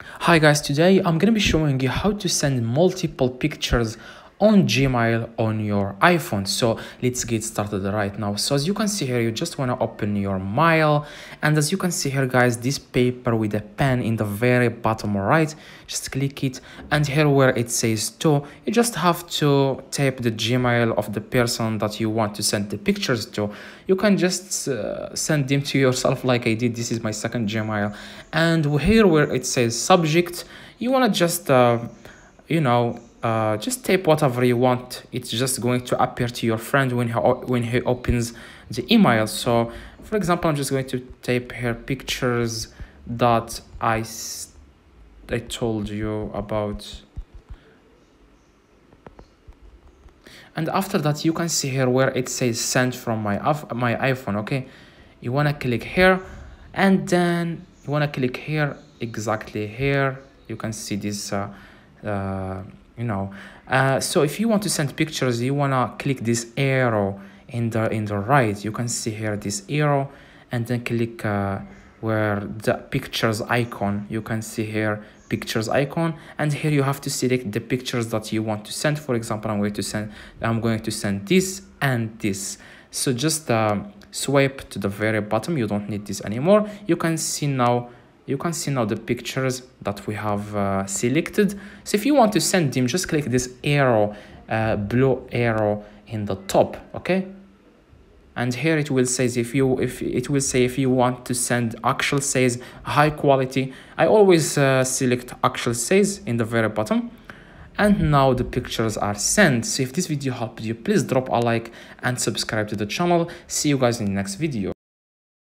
Hi guys, today I'm going to be showing you how to send multiple pictures on Gmail on your iPhone. So let's get started right now. So as you can see here, you just want to open your mail, and as you can see here guys, this paper with a pen in the very bottom right, just click it, and here where it says to, you just have to type the Gmail of the person that you want to send the pictures to. You can just send them to yourself like I did. This is my second Gmail, and here where it says subject, you want to just just type whatever you want. It's just going to appear to your friend when he opens the email. So for example, I'm just going to type here pictures that I told you about, and after that you can see here where it says sent from my iPhone. Okay, you want to click here, and then you want to click here, exactly here you can see this so if you want to send pictures, you want to click this arrow in the right, you can see here this arrow, and then click where the pictures icon, you can see here pictures icon, and here you have to select the pictures that you want to send. For example, I'm going to send this and this. So just swipe to the very bottom, you don't need this anymore. You can see now the pictures that we have selected. So if you want to send them, just click this arrow, blue arrow in the top, okay? And here it will say if you want to send actual size, high quality. I always select actual size in the very bottom. And now the pictures are sent. So if this video helped you, please drop a like and subscribe to the channel. See you guys in the next video.